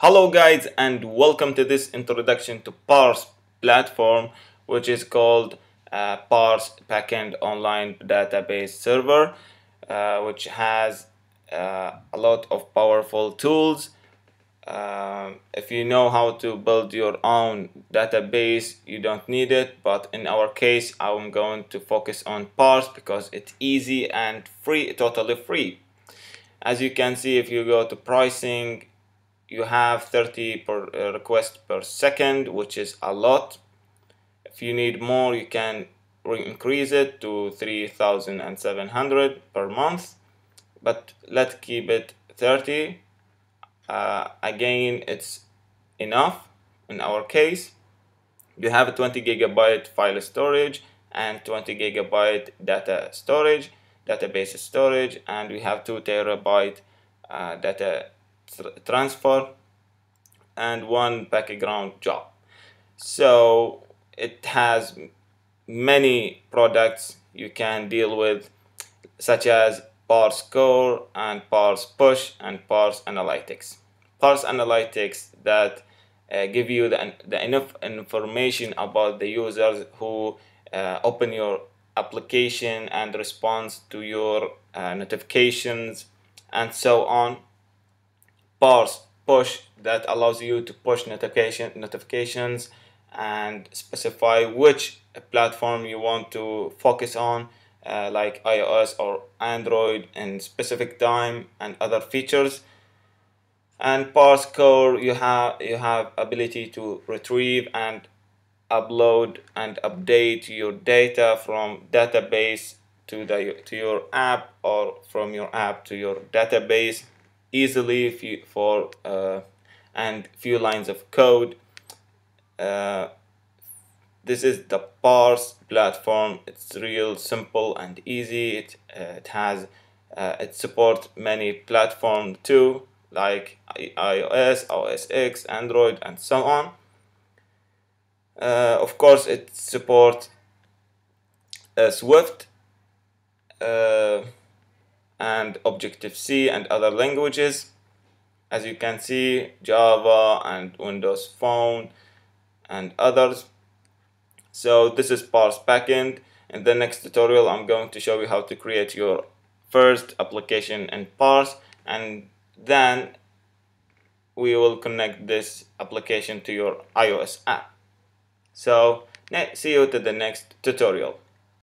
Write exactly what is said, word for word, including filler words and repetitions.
Hello guys, and welcome to this introduction to Parse platform, which is called uh, Parse Backend Online Database Server, uh, which has uh, a lot of powerful tools. Uh, if you know how to build your own database, you don't need it, but in our case I'm going to focus on Parse because it's easy and free, totally free. As you can see, if you go to pricing, you have thirty per uh, request per second, which is a lot. If you need more, you can increase it to three thousand seven hundred per month, but let's keep it thirty. Uh, again, it's enough in our case. You have twenty gigabyte file storage and twenty gigabyte data storage, database storage, and we have two terabyte uh, data transfer and one background job. So it has many products you can deal with, such as Parse Core and Parse Push and Parse Analytics. Parse Analytics that uh, give you the, the enough information about the users who uh, open your application and responds to your uh, notifications and so on. Parse Push that allows you to push notification notifications and specify which platform you want to focus on, uh, like iOS or Android in specific time, and other features. And Parse Core, you have you have ability to retrieve and upload and update your data from database to the to your app, or from your app to your database, easily few, for uh, and few lines of code. Uh, this is the Parse platform. It's real simple and easy. It uh, it has uh, it supports many platforms too, like iOS, O S X, Android, and so on. Uh, of course, it supports uh, Swift. Uh, and Objective-C and other languages, as you can see, Java and Windows Phone and others. So this is Parse Backend. In the next tutorial I'm going to show you how to create your first application in Parse, and then we will connect this application to your iOS app. So see you to the next tutorial.